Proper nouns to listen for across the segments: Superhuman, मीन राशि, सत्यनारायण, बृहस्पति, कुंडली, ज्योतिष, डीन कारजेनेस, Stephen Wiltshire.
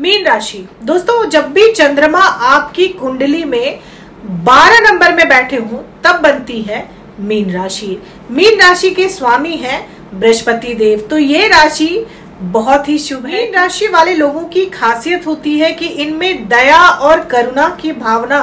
मीन राशि दोस्तों, जब भी चंद्रमा आपकी कुंडली में 12 नंबर में बैठे हों तब बनती है मीन राशि। मीन राशि के स्वामी हैं बृहस्पति देव, तो ये राशि बहुत ही शुभ है। मीन राशि वाले लोगों की खासियत होती है कि इनमें दया और करुणा की भावना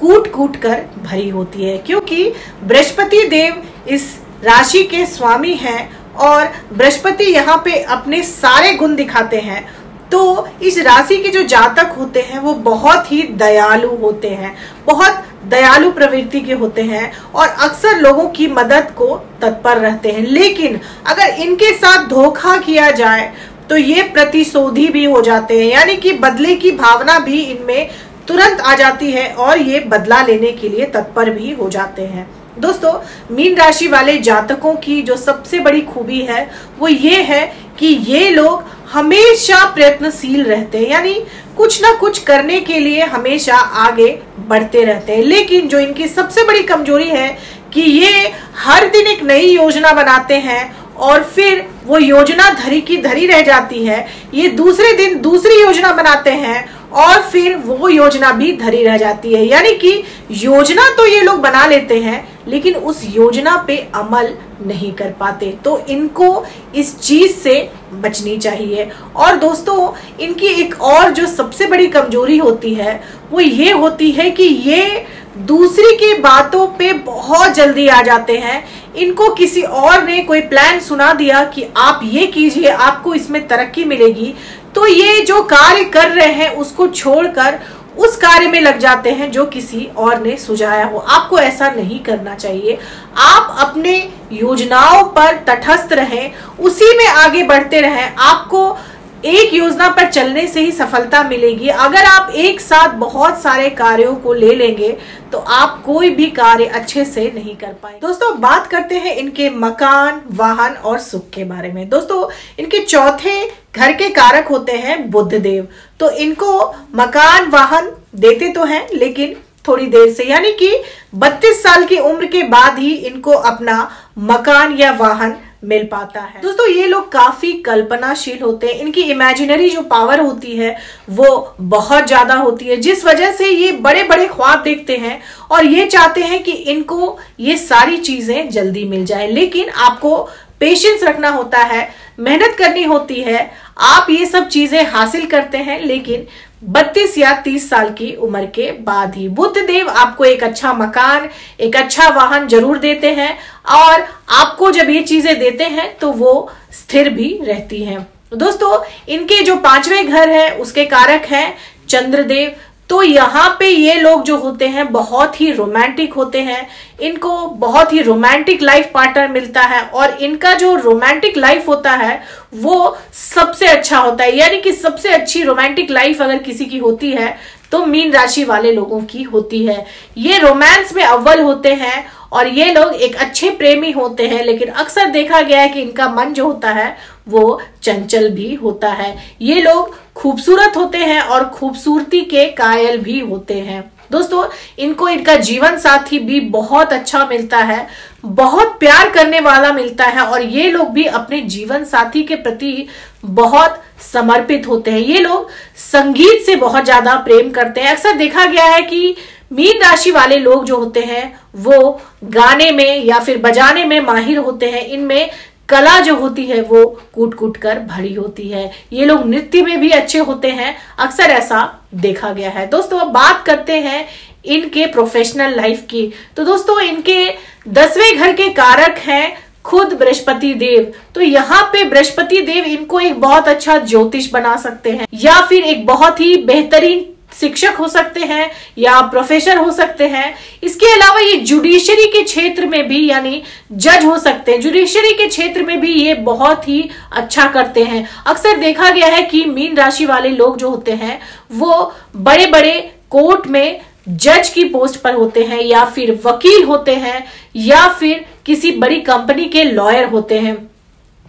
कूट कूट कर भरी होती है, क्योंकि बृहस्पति देव इस राशि के स्वामी हैं और बृहस्पति यहाँ पे अपने सारे गुण दिखाते हैं। तो इस राशि के जो जातक होते हैं वो बहुत ही दयालु होते हैं, बहुत दयालु प्रवृत्ति के होते हैं और अक्सर लोगों की मदद को तत्पर रहते हैं। लेकिन अगर इनके साथ धोखा किया जाए तो ये प्रतिशोधी भी हो जाते हैं, यानी कि बदले की भावना भी इनमें तुरंत आ जाती है और ये बदला लेने के लिए तत्पर भी हो जाते हैं। दोस्तों, मीन राशि वाले जातकों की जो सबसे बड़ी खूबी है वो ये है कि ये लोग हमेशा प्रयत्नशील रहते हैं, यानी कुछ ना कुछ करने के लिए हमेशा आगे बढ़ते रहते हैं। लेकिन जो इनकी सबसे बड़ी कमजोरी है कि ये हर दिन एक नई योजना बनाते हैं और फिर वो योजना धरी की धरी रह जाती है। ये दूसरे दिन दूसरी योजना बनाते हैं और फिर वो योजना भी धरी रह जाती है, यानी कि योजना तो ये लोग बना लेते हैं लेकिन उस योजना पे अमल नहीं कर पाते। तो इनको इस चीज से बचनी चाहिए। और दोस्तों, इनकी एक और जो सबसे बड़ी कमजोरी होती है वो ये होती है कि ये दूसरी की बातों पे बहुत जल्दी आ जाते हैं। इनको किसी और ने कोई प्लान सुना दिया कि आप ये कीजिए, आपको इसमें तरक्की मिलेगी, तो ये जो कार्य कर रहे हैं उसको छोड़कर उस कार्य में लग जाते हैं जो किसी और ने सुझाया हो। आपको ऐसा नहीं करना चाहिए। आप अपने योजनाओं पर तटस्थ रहें, उसी में आगे बढ़ते रहें। आपको एक योजना पर चलने से ही सफलता मिलेगी। अगर आप एक साथ बहुत सारे कार्यों को ले लेंगे तो आप कोई भी कार्य अच्छे से नहीं कर पाएंगे। दोस्तों, बात करते हैं इनके मकान, वाहन और सुख के बारे में। दोस्तों, इनके चौथे घर के कारक होते हैं बुध देव, तो इनको मकान वाहन देते तो हैं लेकिन थोड़ी देर से, यानी कि 32 साल की उम्र के बाद ही इनको अपना मकान या वाहन मिल पाता है। दोस्तों, ये लोग काफी कल्पनाशील होते हैं। इनकी इमेजिनरी जो पावर होती है वो बहुत ज्यादा होती है, जिस वजह से ये बड़े बड़े ख्वाब देखते हैं और ये चाहते हैं कि इनको ये सारी चीजें जल्दी मिल जाए। लेकिन आपको पेशेंस रखना होता है, मेहनत करनी होती है। आप ये सब चीजें हासिल करते हैं लेकिन 32 या 30 साल की उम्र के बाद ही। बुध देव आपको एक अच्छा मकान, एक अच्छा वाहन जरूर देते हैं और आपको जब ये चीजें देते हैं तो वो स्थिर भी रहती हैं। दोस्तों, इनके जो पांचवें घर है उसके कारक हैं चंद्रदेव, तो यहाँ पे ये लोग जो होते हैं बहुत ही रोमांटिक होते हैं। इनको बहुत ही रोमांटिक लाइफ पार्टनर मिलता है और इनका जो रोमांटिक लाइफ होता है वो सबसे अच्छा होता है, यानी कि सबसे अच्छी रोमांटिक लाइफ अगर किसी की होती है तो मीन राशि वाले लोगों की होती है। ये रोमांस में अव्वल होते हैं और ये लोग एक अच्छे प्रेमी होते हैं, लेकिन अक्सर देखा गया है कि इनका मन जो होता है वो चंचल भी होता है। ये लोग खूबसूरत होते हैं और खूबसूरती के कायल भी होते हैं। दोस्तों, इनको इनका जीवन साथी भी बहुत अच्छा मिलता है, बहुत प्यार करने वाला मिलता है और ये लोग भी अपने जीवन साथी के प्रति बहुत समर्पित होते हैं। ये लोग संगीत से बहुत ज्यादा प्रेम करते हैं। अक्सर देखा गया है कि मीन राशि वाले लोग जो होते हैं वो गाने में या फिर बजाने में माहिर होते हैं। इनमें कला जो होती है वो कूट कूट कर भरी होती है। ये लोग नृत्य में भी अच्छे होते हैं, अक्सर ऐसा देखा गया है। दोस्तों, अब बात करते हैं इनके प्रोफेशनल लाइफ की। तो दोस्तों, इनके 10वें घर के कारक हैं खुद बृहस्पति देव, तो यहाँ पे बृहस्पति देव इनको एक बहुत अच्छा ज्योतिष बना सकते हैं या फिर एक बहुत ही बेहतरीन शिक्षक हो सकते हैं या प्रोफेसर हो सकते हैं। इसके अलावा ये जुडिशरी के क्षेत्र में भी, यानी जज हो सकते हैं। जुडिशरी के क्षेत्र में भी ये बहुत ही अच्छा करते हैं। अक्सर देखा गया है कि मीन राशि वाले लोग जो होते हैं वो बड़े बड़े कोर्ट में जज की पोस्ट पर होते हैं या फिर वकील होते हैं या फिर किसी बड़ी कंपनी के लॉयर होते हैं।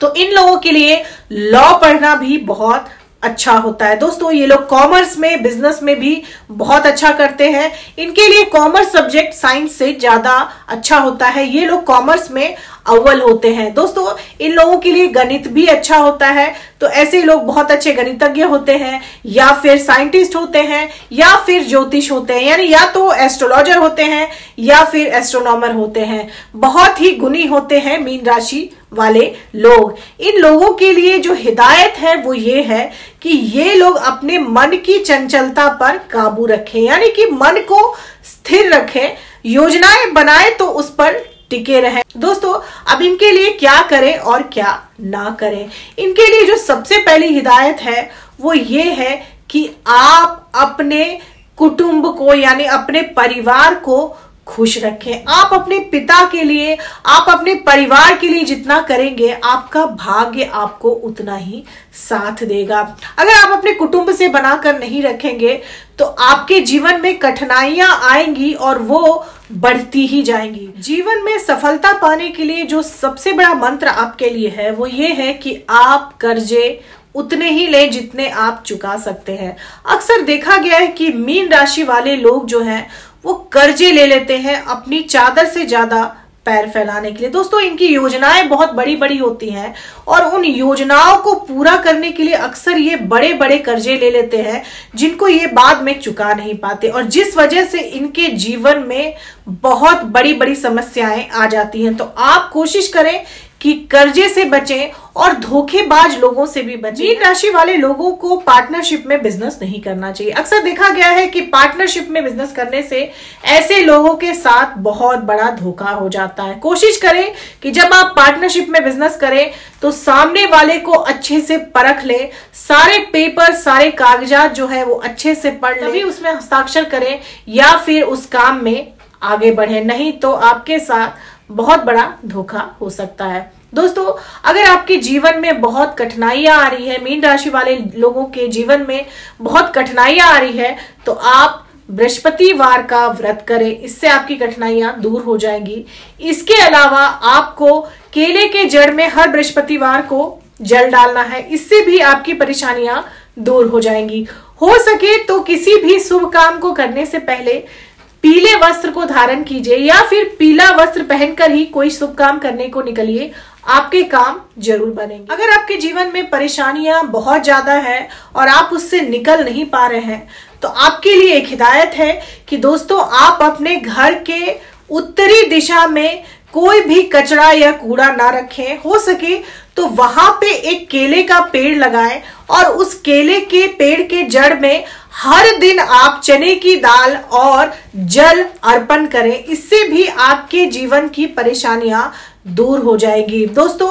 तो इन लोगों के लिए लॉ पढ़ना भी बहुत अच्छा होता है। दोस्तों ये लोग कॉमर्स में, बिजनेस में भी बहुत अच्छा करते हैं। इनके लिए कॉमर्स सब्जेक्ट साइंस से ज्यादा अच्छा होता है। ये लोग कॉमर्स में अव्वल होते हैं। दोस्तों इन लोगों के लिए गणित भी अच्छा होता है, तो ऐसे लोग बहुत अच्छे गणितज्ञ होते हैं, या फिर साइंटिस्ट होते हैं, या फिर ज्योतिष होते हैं, यानी या तो एस्ट्रोलॉजर होते हैं या फिर एस्ट्रोनॉमर होते हैं। बहुत ही गुणी होते हैं मीन राशि वाले लोग। इन लोगों के लिए जो हिदायत है वो ये है कि ये लोग अपने मन की चंचलता पर काबू रखें, यानी कि मन को स्थिर रखें, योजनाएं बनाएं तो उस पर टिके रहें। दोस्तों अब इनके लिए क्या करें और क्या ना करें, इनके लिए जो सबसे पहली हिदायत है वो ये है कि आप अपने कुटुंब को यानी अपने परिवार को खुश रखें। आप अपने पिता के लिए, आप अपने परिवार के लिए जितना करेंगे आपका भाग्य आपको उतना ही साथ देगा। अगर आप अपने कुटुंब से बनाकर नहीं रखेंगे तो आपके जीवन में कठिनाइयां आएंगी और वो बढ़ती ही जाएंगी। जीवन में सफलता पाने के लिए जो सबसे बड़ा मंत्र आपके लिए है वो ये है कि आप कर्जे उतने ही लें जितने आप चुका सकते हैं। अक्सर देखा गया है कि मीन राशि वाले लोग जो हैं वो कर्जे ले लेते हैं अपनी चादर से ज्यादा पैर फैलाने के लिए। दोस्तों इनकी योजनाएं बहुत बड़ी बड़ी होती हैं और उन योजनाओं को पूरा करने के लिए अक्सर ये बड़े बड़े कर्जे ले लेते हैं जिनको ये बाद में चुका नहीं पाते, और जिस वजह से इनके जीवन में बहुत बड़ी बड़ी समस्याएं आ जाती हैं। तो आप कोशिश करें कि कर्जे से बचें और धोखेबाज लोगों से भी बचें। मीन राशि वाले लोगों को पार्टनरशिप में बिजनेस नहीं करना चाहिए। अक्सर देखा गया है कि पार्टनरशिप में बिजनेस करने से ऐसे लोगों के साथ बहुत बड़ा धोखा हो जाता है। कोशिश करें कि जब आप पार्टनरशिप में बिजनेस करें तो सामने वाले को अच्छे से परख लें, सारे पेपर, सारे कागजात जो है वो अच्छे से पढ़ लें, तभी उसमें हस्ताक्षर करें या फिर उस काम में आगे बढ़े, नहीं तो आपके साथ बहुत बड़ा धोखा हो सकता है। दोस्तों अगर आपके जीवन में बहुत कठिनाइयां आ रही है, मीन राशि वाले लोगों के जीवन में बहुत कठिनाइयां आ रही है, तो आप बृहस्पतिवार का व्रत करें, इससे आपकी कठिनाइयां दूर हो जाएंगी। इसके अलावा आपको केले के जड़ में हर बृहस्पतिवार को जल डालना है, इससे भी आपकी परेशानियां दूर हो जाएंगी। हो सके तो किसी भी शुभ काम को करने से पहले पीले वस्त्र को धारण कीजिए या फिर पीला वस्त्र पहनकर ही कोई शुभ काम करने को निकलिए, आपके काम जरूर बनेंगे। अगर आपके जीवन में परेशानियां बहुत ज्यादा है और आप उससे निकल नहीं पा रहे हैं तो आपके लिए एक हिदायत है कि दोस्तों आप अपने घर के उत्तरी दिशा में कोई भी कचरा या कूड़ा ना रखें। हो सके तो वहां पे एक केले का पेड़ लगाएं और उस केले के पेड़ के जड़ में हर दिन आप चने की दाल और जल अर्पण करें, इससे भी आपके जीवन की परेशानियां दूर हो जाएगी। दोस्तों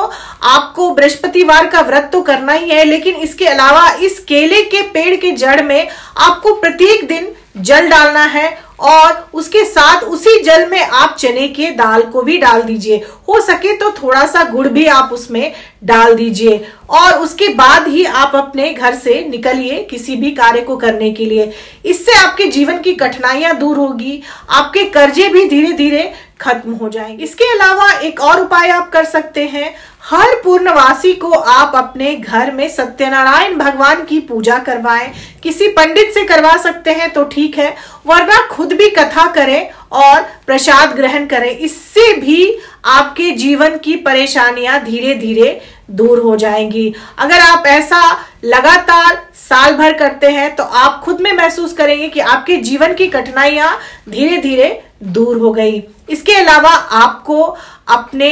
आपको बृहस्पतिवार का व्रत तो करना ही है, लेकिन इसके अलावा इस केले के पेड़ के जड़ में आपको प्रत्येक दिन जल डालना है और उसके साथ उसी जल में आप चने के दाल को भी डाल दीजिए। हो सके तो थोड़ा सा गुड़ भी आप उसमें डाल दीजिए और उसके बाद ही आप अपने घर से निकलिए किसी भी कार्य को करने के लिए। इससे आपके जीवन की कठिनाइयां दूर होगी, आपके कर्जे भी धीरे धीरे खत्म हो जाएंगे। इसके अलावा एक और उपाय आप कर सकते हैं, हर पूर्णवासी को आप अपने घर में सत्यनारायण भगवान की पूजा करवाएं। किसी पंडित से करवा सकते हैं तो ठीक है, वरना खुद भी कथा करें और प्रसाद ग्रहण करें, इससे भी आपके जीवन की परेशानियां धीरे धीरे दूर हो जाएंगी। अगर आप ऐसा लगातार साल भर करते हैं तो आप खुद में महसूस करेंगे कि आपके जीवन की कठिनाइयां धीरे धीरे दूर हो गई। इसके अलावा आपको अपने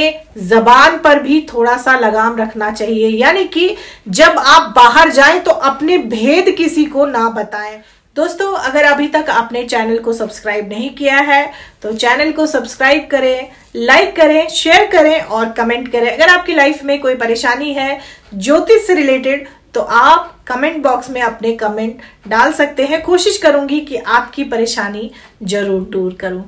जबान पर भी थोड़ा सा लगाम रखना चाहिए, यानी कि जब आप बाहर जाएं तो अपने भेद किसी को ना बताएं। दोस्तों अगर अभी तक आपने चैनल को सब्सक्राइब नहीं किया है तो चैनल को सब्सक्राइब करें, लाइक करें, शेयर करें और कमेंट करें। अगर आपकी लाइफ में कोई परेशानी है ज्योतिष से रिलेटेड तो आप कमेंट बॉक्स में अपने कमेंट डाल सकते हैं। कोशिश करूंगी कि आपकी परेशानी जरूर दूर करूं।